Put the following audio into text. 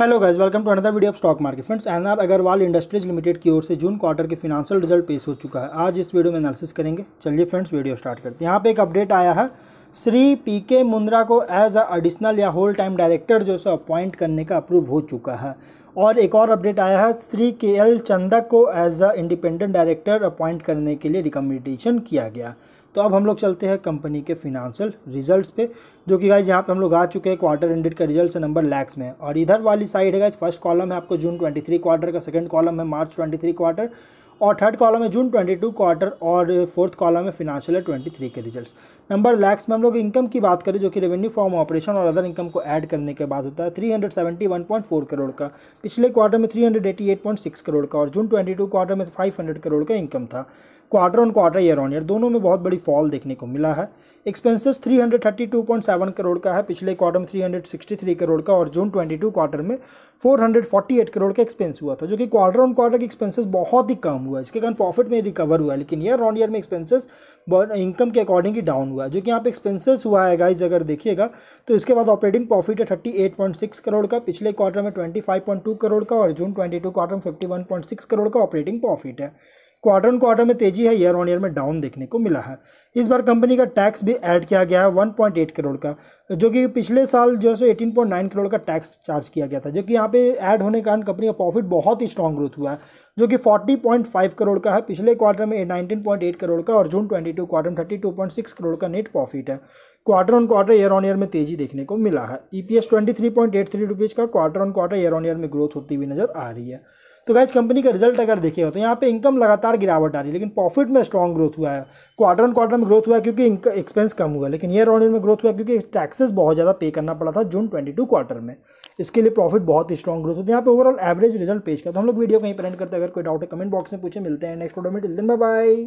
Hello guys, welcome to another video of stock market. Friends, NR Agarwal industries limited की ओर से June quarter के financial result पेश हो चुका है। आज इस वीडियो में एनालिसिस करेंगे। चलिए फ्रेंड्स, वीडियो स्टार्ट करते हैं। यहाँ पे एक अपडेट आया है, श्री पीके मुंद्रा को एज अ एडिशनल या होल टाइम डायरेक्टर जो है अपॉइंट करने का अप्रूव हो चुका है। और एक और अपडेट आया है, श्री केएल चंदक को as a independent director appoint करने के लिए रिकमेंडेशन किया गया। तो अब हम लोग चलते हैं कंपनी के फिनांशियल रिजल्ट्स पे, जो कि गाइज यहाँ पे हम लोग आ चुके हैं। क्वार्टर एंडेड का रिजल्ट नंबर लैक्स में, और इधर वाली साइड है गाइज, फर्स्ट कॉलम है आपको जून 23 क्वार्टर का, सेकंड कॉलम है मार्च 23 क्वार्टर, और थर्ड कॉलम है जून 22 क्वार्टर, और फोर्थ कॉलम है फिनांशियल 23 के रिजल्ट्स। नंबर लैक्स में हम लोग इनकम की बात करें, जो कि रेवेन्यू फ्रॉम ऑपरेशन और अदर इनकम को ऐड करने के बाद होता है 371.4 करोड़ का। पिछले क्वार्टर में 388.6 करोड़ का, और जून 22 क्वार्टर में 500 करोड़ का इनकम था। Quarter on quarter, year on year दोनों में बहुत बड़ी फॉल देखने को मिला है। एक्सपेंसेस 332.7 करोड़ का है, पिछले क्वार्टर में 363 करोड़ का, और जून 22 क्वार्टर में 448 करोड़ का एक्सपेंस हुआ था, जो कि क्वार्टर ऑन क्वार्टर के एक्सपेंसेस बहुत ही कम हुआ है। इसके कारण प्रॉफिट में रिकवर हुआ है, लेकिन ईयर ऑन ईयर में एक्सपेंसेस इनकम के अकॉर्डिंग ही डाउन हुआ है, जो कि यहाँ पे एक्सपेंसेस हुआ है गाइज। अगर देखिएगा तो इसके बाद ऑपरेटिंग प्रॉफिट है 38.6 करोड़ का, पिछले क्वार्टर में 25.2 करोड़ का, और जून 22 क्वार्टर में 51.6 करोड़ का ऑपरेटिंग प्रॉफिट है। क्वार्टर ऑन क्वार्टर में तेजी है, ईयर ऑन ईयर में डाउन देखने को मिला है। इस बार कंपनी का टैक्स भी ऐड किया गया है 1.8 करोड़ का, जो कि पिछले साल जो है 18.9 करोड़ का टैक्स चार्ज किया गया था, जो कि यहाँ पे ऐड होने के कारण कंपनी का प्रॉफिट बहुत ही स्ट्रांग ग्रोथ हुआ है, जो कि 40.5 करोड़ का है, पिछले क्वार्टर में 19.8 करोड़ का, और जून 22 क्वार्टर में 32.6 करोड़ का नेट प्रॉफिट है। Quarter on quarter, year on year में तेजी देखने को मिला है। EPS 23.83 रुपीज़ का, quarter on quarter, year on year में ग्रोथ होती हुई नजर आ रही है। तो गाइज, कंपनी का रिजल्ट अगर देखिएगा तो यहाँ पे इनकम लगातार गिरावट आ रही है, लेकिन प्रॉफिट में स्ट्रॉन्ग ग्रोथ हुआ है। क्वार्टर ऑन क्वार्टर में ग्रोथ हुआ है क्योंकि एक्सपेंस कम हुआ, लेकिन ईयर ऑन ईयर में ग्रोथ हुआ क्योंकि टैक्सेस बहुत ज़्यादा पे करना पड़ा था जून 22 क्वार्टर में। इसके लिए प्रॉफिट बहुत ही स्ट्रॉन्ग ग्रोथ होती है। यहाँ पे ओवरऑल एवरेज रिजल्ट पेश करता हूँ। हम लोग वीडियो कहीं पर एंड करते हैं। अगर कोई डाउट है कमेंट बॉक्स में पूछे। मिलते हैं नेक्स्ट वीडियो में। Till then bye bye.